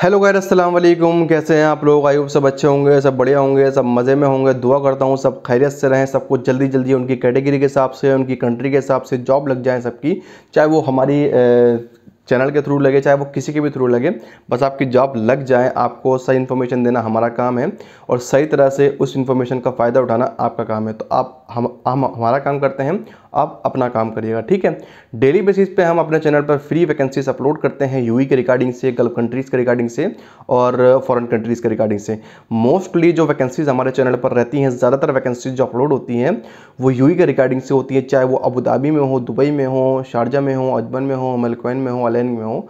Hello guys अस्सलाम वालेकुम, कैसे हैं आप लोग। आई होप सब अच्छे होंगे, सब बढ़िया होंगे, सब मज़े में होंगे। दुआ करता हूँ सब खैरियत से रहें, सबको जल्दी जल्दी उनकी कैटेगरी के हिसाब से, उनकी कंट्री के हिसाब से जॉब लग जाए सबकी, चाहे वो हमारी चैनल के थ्रू लगे, चाहे वो किसी के भी थ्रू लगे, बस आपकी जॉब लग जाए। आपको सही इन्फॉर्मेशन देना हमारा काम है और सही तरह से उस इन्फॉर्मेशन का फ़ायदा उठाना आपका काम है। तो आप हम हमारा काम करते हैं, आप अपना काम करिएगा, ठीक है। डेली बेसिस पे हम अपने चैनल पर फ्री वैकेंसीज अपलोड करते हैं, यूएई के रिगार्डिंग से, गल्फ कंट्रीज़ के रिगार्डिंग से और फॉरेन कंट्रीज़ के रिगार्डिंग से। मोस्टली जो वैकेंसीज हमारे चैनल पर रहती हैं, ज़्यादातर वैकेंसीज जो अपलोड होती हैं वो यूएई के रिगार्डिंग से होती है, चाहे वो अबू धाबी में हो, दुबई में हो, शारजा में हो, अजमन में हो, मलकैन में हो, अलेन में हो।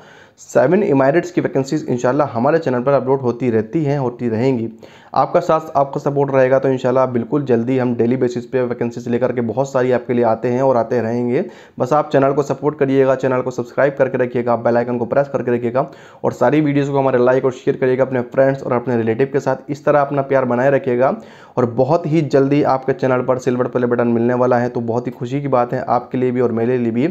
7 इमारेट्स की वैकेंसीज इंशाल्लाह हमारे चैनल पर अपलोड होती रहती हैं, होती रहेंगी। आपका साथ, आपका सपोर्ट रहेगा तो इंशाल्लाह बिल्कुल जल्दी हम डेली बेसिस पे वैकेंसीज लेकर के बहुत सारी आपके लिए आते हैं और आते रहेंगे। बस आप चैनल को सपोर्ट करिएगा, चैनल को सब्सक्राइब करके रखिएगा, बेल आइकन को प्रेस करके रखिएगा और सारी वीडियोज़ को हमारे लाइक और शेयर करिएगा अपने फ्रेंड्स और अपने रिलेटिव के साथ। इस तरह अपना प्यार बनाए रखिएगा और बहुत ही जल्दी आपके चैनल पर सिल्वर प्ले बटन मिलने वाला है, तो बहुत ही खुशी की बात है आपके लिए भी और मेरे लिए भी।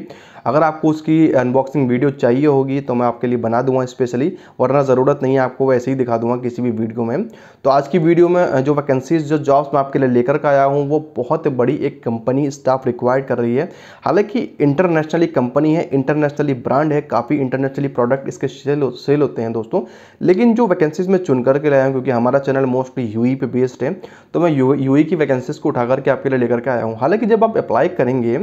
अगर आपको उसकी अनबॉक्सिंग वीडियो चाहिए होगी तो मैं आपके लिए बना दूंगा स्पेशली, वरना ज़रूरत नहीं है, आपको वैसे ही दिखा दूंगा किसी भी वीडियो में। तो आज की वीडियो में जो वैकेंसीज, जो जॉब्स मैं आपके लिए लेकर के आया हूं, वो बहुत बड़ी एक कंपनी स्टाफ रिक्वायर्ड कर रही है। हालांकि इंटरनेशनली कंपनी है, इंटरनेशनली ब्रांड है, काफ़ी इंटरनेशनली प्रोडक्ट इसके सेल होते हैं दोस्तों। लेकिन जो वैकेंसीज मैं चुन करके लाया हूँ, क्योंकि हमारा चैनल मोस्टली यूएई पे बेस्ड है, तो मैं यूएई की वैकेंसीज को उठा करके आपके लिए लेकर के आया हूँ। हालाँकि जब आप अप्लाई करेंगे,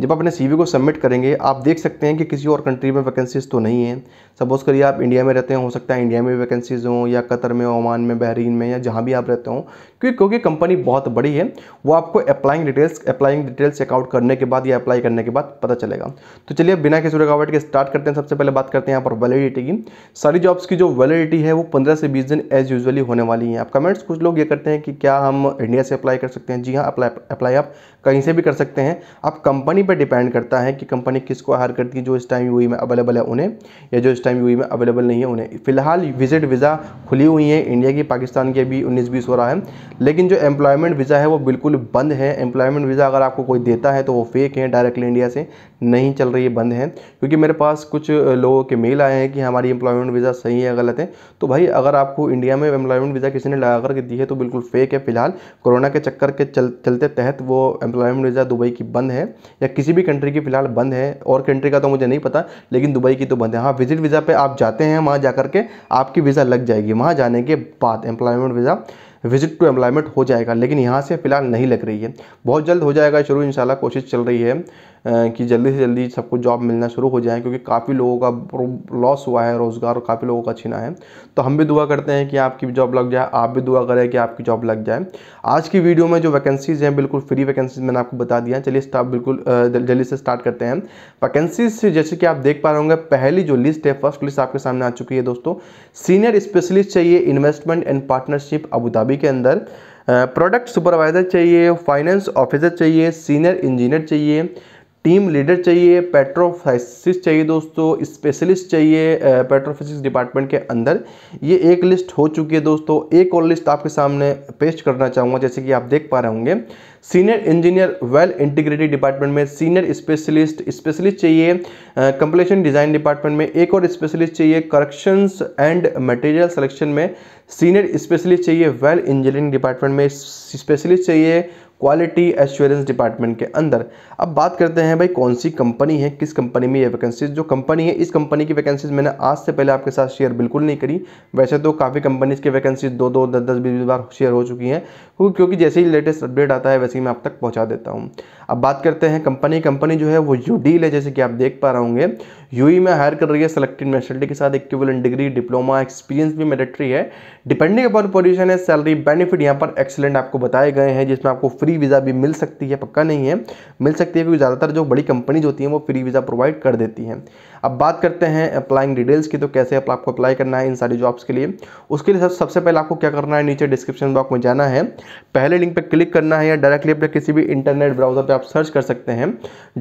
जब अपने सीवी को सबमिट करेंगे, आप देख सकते हैं कि किसी और कंट्री में वैकेंसीज तो नहीं है। सपोज़ करिए आप इंडिया में रहते हैं, हो सकता है इंडिया में वैकेंसीज हों, या कतर में, ओमान में, बहरीन में, या जहाँ भी आप रहते हो, क्योंकि कंपनी बहुत बड़ी है। वो आपको अप्लाइंग डिटेल्स चेकआउट करने के बाद या अप्लाई करने के बाद पता चलेगा। तो चलिए बिना किसी रुकावट के स्टार्ट करते हैं। सबसे पहले बात करते हैं यहाँ पर वैलिडिटी की। सारी जॉब्स की जो वैलिडिटी है वो 15 से 20 दिन एज यूजुअली होने वाली है। आप कमेंट्स कुछ लोग ये करते हैं कि क्या हम इंडिया से अप्लाई कर सकते हैं। जी हाँ, अप्लाई आप कहीं से भी कर सकते हैं। आप कंपनी पर डिपेंड करता है कि कंपनी किसको हायर करती है, जो इस टाइम यूएई में अवेलेबल है उन्हें, या जो इस टाइम यूएई में अवेलेबल नहीं है उन्हें। फिलहाल विजिट वीज़ा खुली हुई है इंडिया की, पाकिस्तान की अभी 19-20 हो रहा है, लेकिन जो एम्प्लॉयमेंट वीज़ा है वो बिल्कुल बंद है। एम्प्लॉयमेंट वीज़ा अगर आपको कोई देता है तो वो फेक है, डायरेक्टली इंडिया से नहीं चल रही है, बंद है। क्योंकि मेरे पास कुछ लोगों के मेल आए हैं कि हमारी एम्प्लॉयमेंट वीज़ा सही है, गलत है। तो भाई अगर आपको इंडिया में एम्प्लॉयमेंट वीज़ा किसी ने लगा करके दी है तो बिल्कुल फेक है। फिलहाल कोरोना के चक्कर के चलते तहत वो एम्प्लॉयमेंट वीज़ा दुबई की बंद है, या किसी भी कंट्री की फिलहाल बंद है। और कंट्री का तो मुझे नहीं पता, लेकिन दुबई की तो बंद है। हाँ, विजिट वीज़ा पे आप जाते हैं, वहाँ जा करके आपकी वीज़ा लग जाएगी, वहाँ जाने के बाद employment visa visit to employment हो जाएगा, लेकिन यहाँ से फिलहाल नहीं लग रही है। बहुत जल्द हो जाएगा शुरू इंशाल्लाह, कोशिश चल रही है कि जल्दी से जल्दी सबको जॉब मिलना शुरू हो जाए, क्योंकि काफ़ी लोगों का लॉस हुआ है रोज़गार और काफ़ी लोगों का छीना है। तो हम भी दुआ करते हैं कि आपकी भी जॉब लग जाए, आप भी दुआ करें कि आपकी जॉब लग जाए। आज की वीडियो में जो वैकेंसीज़ हैं, बिल्कुल फ्री वैकेंसीज मैंने आपको बता दिया। चलिए बिल्कुल जल्दी से स्टार्ट करते हैं वैकेंसीज से। जैसे कि आप देख पा रहे होंगे, पहली जो लिस्ट है, फर्स्ट लिस्ट आपके सामने आ चुकी है दोस्तों। सीनियर स्पेशलिस्ट चाहिए investment and partnership Abu Dhabi के अंदर, प्रोडक्ट सुपरवाइज़र चाहिए, फाइनेंस ऑफिसर चाहिए, सीनियर इंजीनियर चाहिए, टीम लीडर चाहिए, पेट्रोफिजिक्स चाहिए दोस्तों, स्पेशलिस्ट चाहिए पेट्रोफिजिक्स डिपार्टमेंट के अंदर। ये एक लिस्ट हो चुकी है दोस्तों। एक और लिस्ट आपके सामने पेश करना चाहूँगा, जैसे कि आप देख पा रहे होंगे, senior engineer well integrated department में, सीनियर स्पेशलिस्ट चाहिए कंप्लीशन डिज़ाइन डिपार्टमेंट में, एक और स्पेशलिस्ट चाहिए करेक्शंस एंड मटेरियल सिलेक्शन में, सीनियर स्पेशलिस्ट चाहिए वेल इंजीनियरिंग डिपार्टमेंट में, स्पेशलिस्ट चाहिए क्वालिटी एश्योरेंस डिपार्टमेंट के अंदर। अब बात करते हैं भाई कौन सी कंपनी है, किस कंपनी में ये वैकेंसीज। जो कंपनी है, इस कंपनी की वैकेंसीज मैंने आज से पहले आपके साथ शेयर बिल्कुल नहीं करी। वैसे तो काफ़ी कंपनीज़ की वैकेंसीज 2-10-20 बार शेयर हो चुकी हैं, क्योंकि जैसे ही लेटेस्ट अपडेट आता है वैसे ही मैं आप तक पहुँचा देता हूँ। अब बात करते हैं कंपनी जो है वो यूडील है, जैसे कि आप देख पा रहे होंगे। यूएई में हायर कर रही है, सेलेक्टेड नेशनलिटी के साथ, इक्विवेलेंट डिग्री, डिप्लोमा, एक्सपीरियंस भी मैंडेटरी है, डिपेंडिंग अपॉन पोजीशन है। सैलरी बेनिफिट यहाँ पर एक्सीलेंट आपको बताए गए हैं, जिसमें आपको फ्री वीज़ा भी मिल सकती है, पक्का नहीं है, मिल सकती है, क्योंकि ज़्यादातर जो बड़ी कंपनीज होती हैं वो फ्री वीज़ा प्रोवाइड कर देती हैं। अब बात करते हैं अप्लाइंग डिटेल्स की, तो कैसे आपको अप्लाई करना है इन सारी जॉब्स के लिए। उसके लिए सबसे पहले आपको क्या करना है, नीचे डिस्क्रिप्शन बॉक्स में जाना है, पहले लिंक पर क्लिक करना है, या डायरेक्टली अपने किसी भी इंटरनेट ब्राउज़र पर आप सर्च कर सकते हैं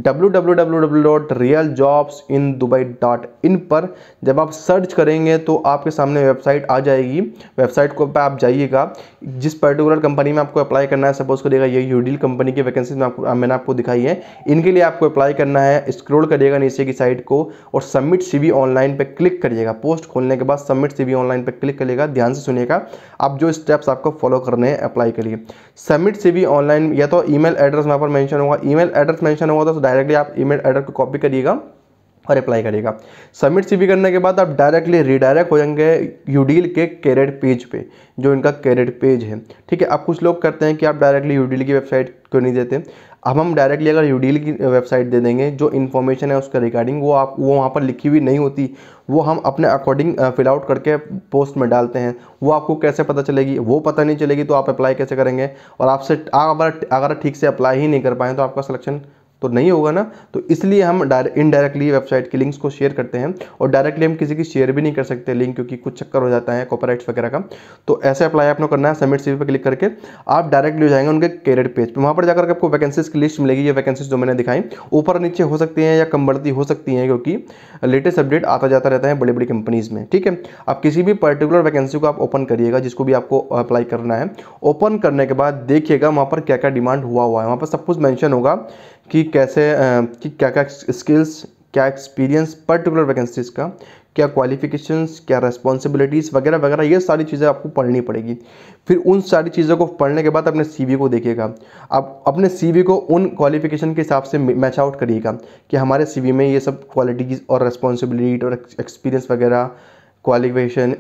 www.realjobsindubai.in पर। जब आप सर्च करेंगे तो आपके सामने वेबसाइट आ जाएगी। वेबसाइट को पर आप जाइएगा, जिस पर्टिकुलर कंपनी में आपको अप्लाई करना है, सपोज करिएगा ये यूडील कंपनी की वैकेंसीज मैंने आपको दिखाई है, इनके लिए आपको अप्लाई करना है। स्क्रॉल करिएगा नीचे की साइड को और सबमिट सीवी ऑनलाइन पे क्लिक करिएगा। पोस्ट खोलने के बाद सबमिट सीवी ऑनलाइन पे क्लिक करिएगा। ध्यान से सुनिएगा, अब जो स्टेप्स आपको फॉलो करने हैं अप्लाई के लिए। सबमिट सीवी ऑनलाइन, या तो ईमेल एड्रेस वहाँ पर मेंशन होगा, ईमेल एड्रेस मेंशन होगा तो डायरेक्टली आप ईमेल एड्रेस को कॉपी करिएगा और अप्लाई करिएगा। सबमिट सीवी करने के बाद आप डायरेक्टली रीडायरेक्ट हो जाएंगे यूडील के कैरियर पेज पे, जो इनका कैरियर पेज है, ठीक है। अब कुछ लोग करते हैं कि आप डायरेक्टली यूडील की वेबसाइट क्यों नहीं देते। अब हम डायरेक्टली अगर यूडील की वेबसाइट दे देंगे, जो इन्फॉर्मेशन है उसके रिगार्डिंग वो वहाँ पर लिखी हुई नहीं होती, वो हम अपने अकॉर्डिंग फिल आउट करके पोस्ट में डालते हैं। वो आपको कैसे पता चलेगी, वो पता नहीं चलेगी तो आप अप्लाई कैसे करेंगे। और आपसे अगर ठीक से अप्लाई ही नहीं कर पाएँ तो आपका सिलेक्शन तो नहीं होगा ना। तो इसलिए हम इनडायरेक्टली वेबसाइट के लिंक्स को शेयर करते हैं, और डायरेक्टली हम किसी की शेयर भी नहीं कर सकते लिंक, क्योंकि कुछ चक्कर हो जाता है कॉपीराइट्स वगैरह का। तो ऐसे अप्लाई आपने करना है। सबमिट सीवी पर क्लिक करके आप डायरेक्टली हो जाएंगे उनके कैरियर पेज पर। वहाँ पर जाकर आपको वैकेंसीज की लिस्ट मिलेगी। ये वैकेंसीज जो मैंने दिखाई ऊपर नीचे हो सकती हैं या कम बढ़ती हो सकती हैं, क्योंकि लेटेस्ट अपडेट आता जाता रहता है बड़ी बड़ी कंपनीज़ में, ठीक है। आप किसी भी पर्टिकुलर वैकेंसी को आप ओपन करिएगा, जिसको भी आपको अप्लाई करना है। ओपन करने के बाद देखिएगा वहाँ पर क्या क्या डिमांड हुआ है। वहाँ पर सब कुछ मैंशन होगा कि क्या क्या स्किल्स, क्या एक्सपीरियंस पर्टिकुलर वैकेंसीज का, क्या क्वालिफिकेशंस, क्या रेस्पॉन्सिबिलिटीज़ वगैरह वगैरह, ये सारी चीज़ें आपको पढ़नी पड़ेगी। फिर उन सारी चीज़ों को पढ़ने के बाद अपने सीवी को देखिएगा। आप अपने सीवी को उन क्वालिफिकेशन के हिसाब से मैच आउट करिएगा कि हमारे सीवी में ये सब क्वालिटीज़ और रेस्पॉन्सिबिलिटी और एक्सपीरियंस वगैरह क्वालिफिकेशन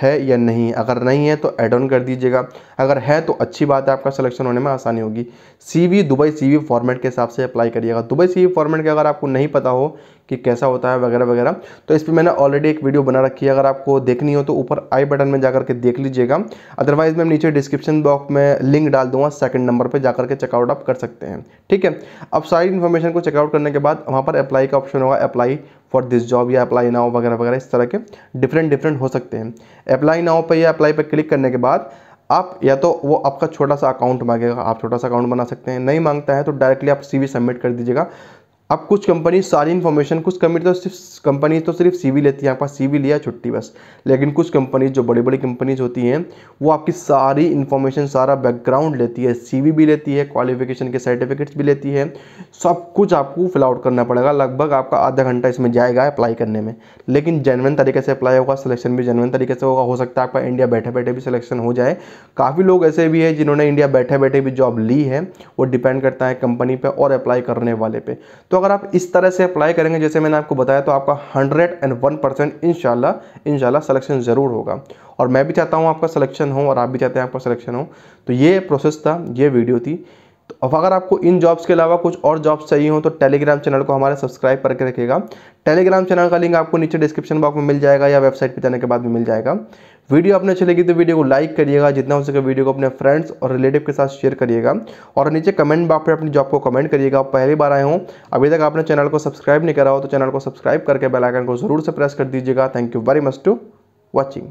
है या नहीं। अगर नहीं है तो ऐड ऑन कर दीजिएगा, अगर है तो अच्छी बात है, आपका सिलेक्शन होने में आसानी होगी। सीवी दुबई सीवी फॉर्मेट के हिसाब से अप्लाई करिएगा। दुबई सीवी फॉर्मेट के अगर आपको नहीं पता हो कि कैसा होता है वगैरह वगैरह, तो इस पर मैंने ऑलरेडी एक वीडियो बना रखी है, अगर आपको देखनी हो तो ऊपर आई बटन में जाकर के देख लीजिएगा। अदरवाइज मैं नीचे डिस्क्रिप्शन बॉक्स में लिंक डाल दूंगा, सेकंड नंबर पे जाकर के चेकआउट आप कर सकते हैं, ठीक है। अब सारी इन्फॉर्मेशन को चेकआउट करने के बाद वहाँ पर अप्लाई का ऑप्शन होगा, अप्लाई फॉर दिस जॉब या अप्लाई नाउ वगैरह वगैरह, इस तरह के डिफरेंट हो सकते हैं। अप्लाई नाउ पर या अप्लाई पर क्लिक करने के बाद आप या तो वो आपका छोटा सा अकाउंट मांगेगा, आप छोटा सा अकाउंट बना सकते हैं। नहीं मांगता है तो डायरेक्टली आप सीवी सबमिट कर दीजिएगा। अब कुछ कंपनी सारी इन्फॉर्मेशन, कुछ कंपनी तो सिर्फ सीवी लेती है, आपका सीवी लिया छुट्टी बस। लेकिन कुछ कंपनी जो बड़ी बड़ी कंपनीज होती हैं वो आपकी सारी इन्फॉर्मेशन, सारा बैकग्राउंड लेती है, सीवी भी लेती है, क्वालिफिकेशन के सर्टिफिकेट्स भी लेती है। सब कुछ आपको फिल आउट करना पड़ेगा। लगभग आपका आधा घंटा इसमें जाएगा अप्लाई करने में, लेकिन जेन्युइन तरीके से अप्लाई होगा, सिलेक्शन भी जेन्युइन तरीके से होगा। हो सकता है आपका इंडिया बैठे बैठे भी सिलेक्शन हो जाए। काफ़ी लोग ऐसे भी हैं जिन्होंने इंडिया बैठे बैठे भी जॉब ली है। वो डिपेंड करता है कंपनी पर और अप्लाई करने वाले पर। तो अगर आप इस तरह से अप्लाई करेंगे जैसे मैंने आपको बताया, तो आपका 101% इंशाल्लाह सिलेक्शन ज़रूर होगा। और मैं भी चाहता हूं आपका सिलेक्शन हो, और आप भी चाहते हैं आपका सिलेक्शन हो। तो ये प्रोसेस था, ये वीडियो थी। तो अब अगर आपको इन जॉब्स के अलावा कुछ और जॉब्स चाहिए हो तो टेलीग्राम चैनल को हमारे सब्सक्राइब करके रखिएगा। टेलीग्राम चैनल का लिंक आपको नीचे डिस्क्रिप्शन बॉक्स में मिल जाएगा, या वेबसाइट पर जाने के बाद भी मिल जाएगा। वीडियो आपने अच्छी लगी तो वीडियो को लाइक करिएगा, जितना हो सके वीडियो को अपने फ्रेंड्स और रिलेटिव के साथ शेयर करिएगा। और नीचे कमेंट बॉक्स पर अपनी जॉब को कमेंट करिएगा। आप पहली बार आए हों, अभी तक आपने चैनल को सब्सक्राइब नहीं करा हो तो चैनल को सब्सक्राइब करके बेल आइकन को जरूर से प्रेस कर दीजिएगा। Thank you very much to watching.